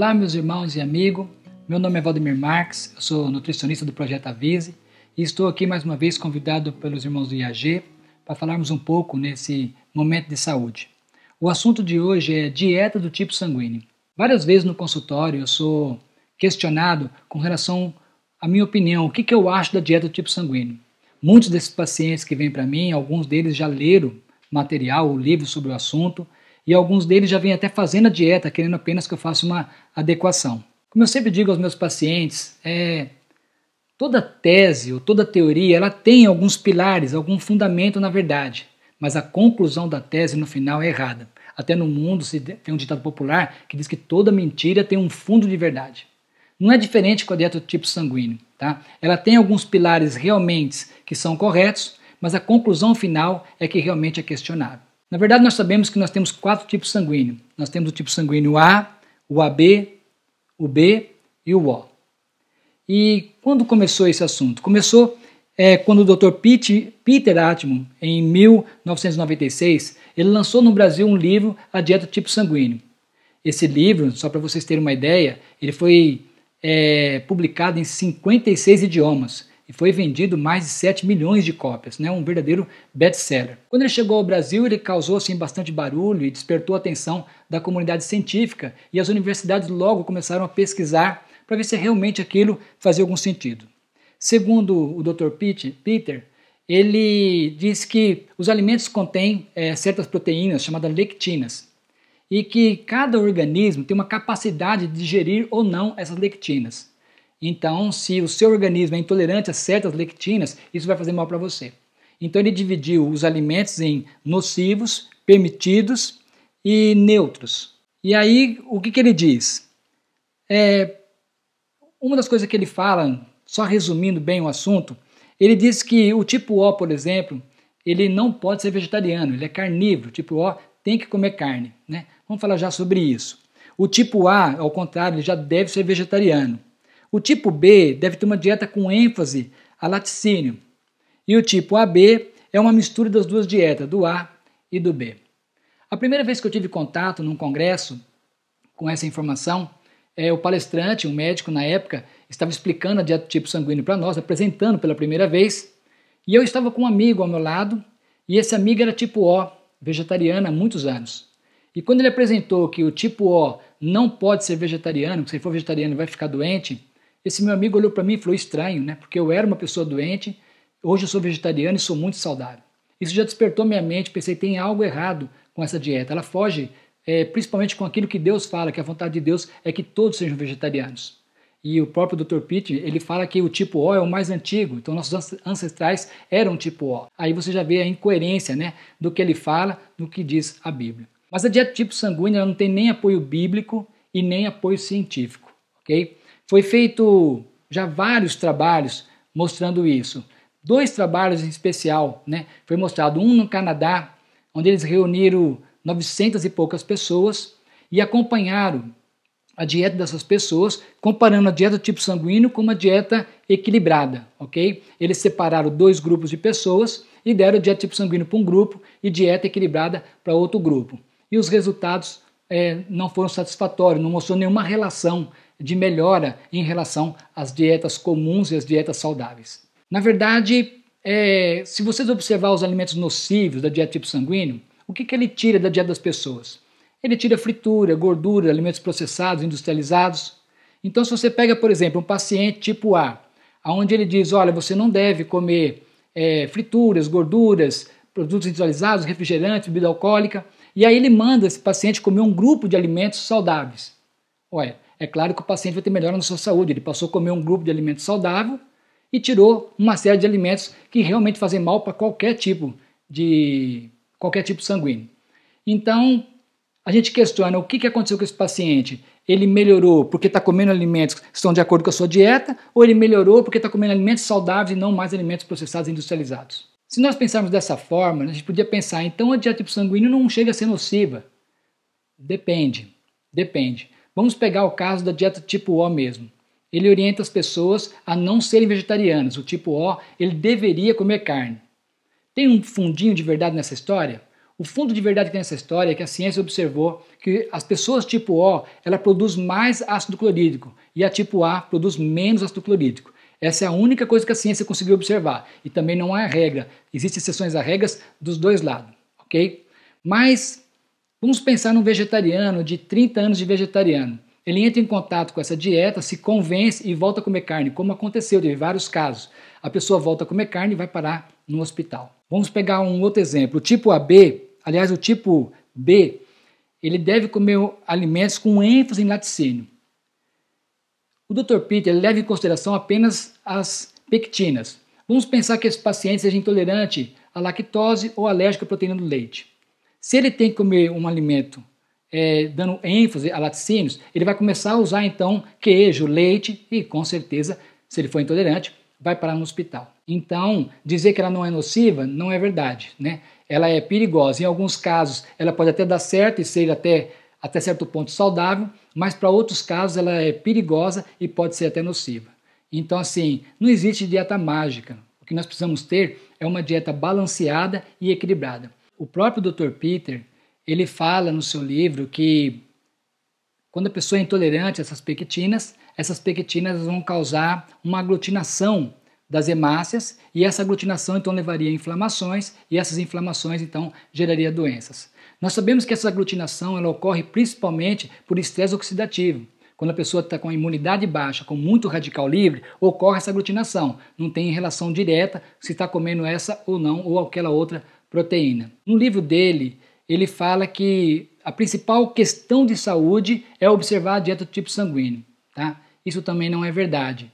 Olá meus irmãos e amigos, meu nome é Valdemir Marques, eu sou nutricionista do Projeto Avisi e estou aqui mais uma vez convidado pelos irmãos do IAG para falarmos um pouco nesse momento de saúde. O assunto de hoje é dieta do tipo sanguíneo. Várias vezes no consultório eu sou questionado com relação à minha opinião, o que eu acho da dieta do tipo sanguíneo. Muitos desses pacientes que vêm para mim, alguns deles já leram material ou livro sobre o assunto e alguns deles já vêm até fazendo a dieta, querendo apenas que eu faça uma adequação. Como eu sempre digo aos meus pacientes, toda tese ou toda teoria ela tem alguns pilares, algum fundamento na verdade, mas a conclusão da tese no final é errada. Até no mundo tem um ditado popular que diz que toda mentira tem um fundo de verdade. Não é diferente com a dieta do tipo sanguíneo, tá? Ela tem alguns pilares realmente que são corretos, mas a conclusão final é que realmente é questionável. Na verdade, nós sabemos que nós temos 4 tipos sanguíneos. Nós temos o tipo sanguíneo A, o AB, o B e o O. E quando começou esse assunto? Começou quando o Dr. Peter Atman, em 1996, ele lançou no Brasil um livro, A Dieta do Tipo Sanguíneo. Esse livro, só para vocês terem uma ideia, ele foi publicado em 56 idiomas e foi vendido mais de 7 milhões de cópias, né? Um verdadeiro best-seller. Quando ele chegou ao Brasil, ele causou assim, bastante barulho e despertou a atenção da comunidade científica e as universidades logo começaram a pesquisar para ver se realmente aquilo fazia algum sentido. Segundo o Dr. Peter, ele diz que os alimentos contêm certas proteínas chamadas lectinas, e que cada organismo tem uma capacidade de digerir ou não essas lectinas. Então, se o seu organismo é intolerante a certas lectinas, isso vai fazer mal para você. Então ele dividiu os alimentos em nocivos, permitidos e neutros. E aí, o que ele diz? Uma das coisas que ele fala, só resumindo bem o assunto, ele diz que o tipo O, por exemplo, ele não pode ser vegetariano, ele é carnívoro, o tipo O tem que comer carne, né? Vamos falar já sobre isso. O tipo A, ao contrário, ele já deve ser vegetariano. O tipo B deve ter uma dieta com ênfase a laticínio. E o tipo AB é uma mistura das duas dietas, do A e do B. A primeira vez que eu tive contato num congresso com essa informação, o palestrante, um médico na época, estava explicando a dieta do tipo sanguíneo para nós, apresentando pela primeira vez, e eu estava com um amigo ao meu lado, e esse amigo era tipo O, vegetariano há muitos anos. E quando ele apresentou que o tipo O não pode ser vegetariano, que se ele for vegetariano ele vai ficar doente, esse meu amigo olhou para mim e falou, estranho, né? Porque eu era uma pessoa doente, hoje eu sou vegetariano e sou muito saudável. Isso já despertou minha mente, pensei, tem algo errado com essa dieta. Ela foge principalmente com aquilo que Deus fala, que a vontade de Deus é que todos sejam vegetarianos. E o próprio Dr. Pitt, ele fala que o tipo O é o mais antigo, então nossos ancestrais eram tipo O. Aí você já vê a incoerência, né, do que ele fala, do que diz a Bíblia. Mas a dieta tipo sanguínea não tem nem apoio bíblico e nem apoio científico, ok? Foi feito já vários trabalhos mostrando isso. 2 trabalhos em especial, né? Foi mostrado um no Canadá, onde eles reuniram 900 e poucas pessoas e acompanharam a dieta dessas pessoas, comparando a dieta do tipo sanguíneo com uma dieta equilibrada, ok? Eles separaram 2 grupos de pessoas e deram a dieta do tipo sanguíneo para um grupo e dieta equilibrada para outro grupo. E os resultados não foram satisfatórios, não mostrou nenhuma relação de melhora em relação às dietas comuns e às dietas saudáveis. Na verdade, se vocês observar os alimentos nocivos da dieta tipo sanguíneo, o que ele tira da dieta das pessoas? Ele tira fritura, gordura, alimentos processados, industrializados. Então se você pega, por exemplo, um paciente tipo A, onde ele diz, olha, você não deve comer frituras, gorduras, produtos industrializados, refrigerantes, bebida alcoólica, e aí ele manda esse paciente comer um grupo de alimentos saudáveis. Olha, é claro que o paciente vai ter melhora na sua saúde, ele passou a comer um grupo de alimentos saudável e tirou uma série de alimentos que realmente fazem mal para qualquer tipo sanguíneo. Então, a gente questiona o que aconteceu com esse paciente. Ele melhorou porque está comendo alimentos que estão de acordo com a sua dieta ou ele melhorou porque está comendo alimentos saudáveis e não mais alimentos processados e industrializados? Se nós pensarmos dessa forma, a gente podia pensar, então a dieta tipo sanguíneo não chega a ser nociva. Depende. Vamos pegar o caso da dieta tipo O mesmo. Ele orienta as pessoas a não serem vegetarianas. O tipo O, ele deveria comer carne. Tem um fundinho de verdade nessa história? O fundo de verdade que tem nessa história é que a ciência observou que as pessoas tipo O, ela produz mais ácido clorídrico e a tipo A produz menos ácido clorídrico. Essa é a única coisa que a ciência conseguiu observar e também não há regra. Existem exceções a regras dos dois lados, ok? Mas vamos pensar num vegetariano de 30 anos de vegetariano. Ele entra em contato com essa dieta, se convence e volta a comer carne, como aconteceu, teve vários casos. A pessoa volta a comer carne e vai parar no hospital. Vamos pegar um outro exemplo. O tipo AB, aliás, o tipo B, ele deve comer alimentos com ênfase em laticínio. O Dr. Peter leva em consideração apenas as pectinas. Vamos pensar que esse paciente seja intolerante à lactose ou alérgico à proteína do leite. Se ele tem que comer um alimento dando ênfase a laticínios, ele vai começar a usar então queijo, leite e com certeza, se ele for intolerante, vai parar no hospital. Então, dizer que ela não é nociva não é verdade, né? Ela é perigosa. Em alguns casos, ela pode até dar certo e ser até certo ponto saudável, mas para outros casos ela é perigosa e pode ser até nociva. Então assim, não existe dieta mágica. O que nós precisamos ter é uma dieta balanceada e equilibrada. O próprio Dr. Peter, ele fala no seu livro que quando a pessoa é intolerante a essas pectinas vão causar uma aglutinação das hemácias e essa aglutinação então levaria a inflamações e essas inflamações então geraria doenças. Nós sabemos que essa aglutinação ela ocorre principalmente por estresse oxidativo. Quando a pessoa está com a imunidade baixa, com muito radical livre, ocorre essa aglutinação. Não tem relação direta se está comendo essa ou não, ou aquela outra proteína. No livro dele, ele fala que a principal questão de saúde é observar a dieta do tipo sanguíneo. Tá? Isso também não é verdade.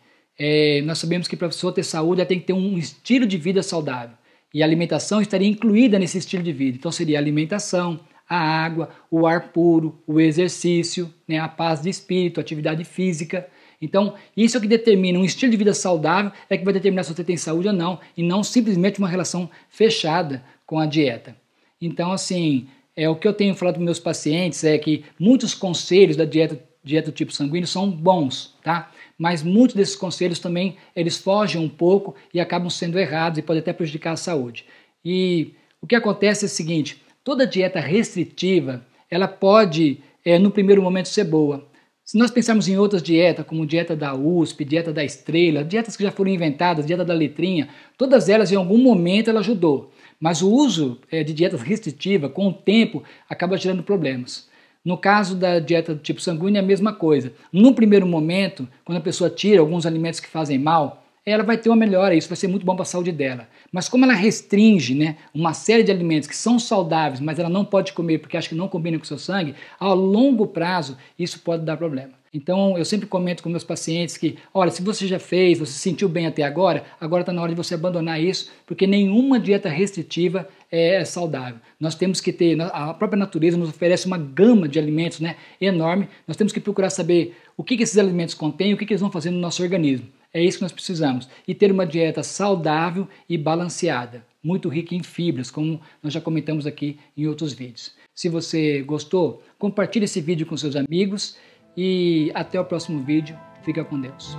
Nós sabemos que para a pessoa ter saúde, ela tem que ter um estilo de vida saudável. E a alimentação estaria incluída nesse estilo de vida. Então seria a alimentação, a água, o ar puro, o exercício, né, a paz de espírito, a atividade física. Então isso é o que determina um estilo de vida saudável, é que vai determinar se você tem saúde ou não, e não simplesmente uma relação fechada com a dieta. Então assim, o que eu tenho falado para meus pacientes é que muitos conselhos da dieta do tipo sanguíneo são bons, tá? Mas muitos desses conselhos também, eles fogem um pouco e acabam sendo errados e podem até prejudicar a saúde. E o que acontece é o seguinte, toda dieta restritiva, ela pode, no primeiro momento, ser boa. Se nós pensarmos em outras dietas, como dieta da USP, dieta da Estrela, dietas que já foram inventadas, dieta da letrinha, todas elas, em algum momento, ela ajudou. Mas o uso de dietas restritivas, com o tempo, acaba gerando problemas. No caso da dieta do tipo sanguíneo é a mesma coisa. No primeiro momento, quando a pessoa tira alguns alimentos que fazem mal, ela vai ter uma melhora, isso vai ser muito bom para a saúde dela. Mas como ela restringe, né, uma série de alimentos que são saudáveis, mas ela não pode comer porque acha que não combina com o seu sangue, a longo prazo isso pode dar problema. Então eu sempre comento com meus pacientes que, olha, se você já fez, você se sentiu bem até agora, agora está na hora de você abandonar isso, porque nenhuma dieta restritiva é saudável. Nós temos que ter, a própria natureza nos oferece uma gama de alimentos, né, enorme, nós temos que procurar saber o que esses alimentos contêm, o que eles vão fazer no nosso organismo. É isso que nós precisamos, e ter uma dieta saudável e balanceada, muito rica em fibras, como nós já comentamos aqui em outros vídeos. Se você gostou, compartilhe esse vídeo com seus amigos e até o próximo vídeo. Fica com Deus.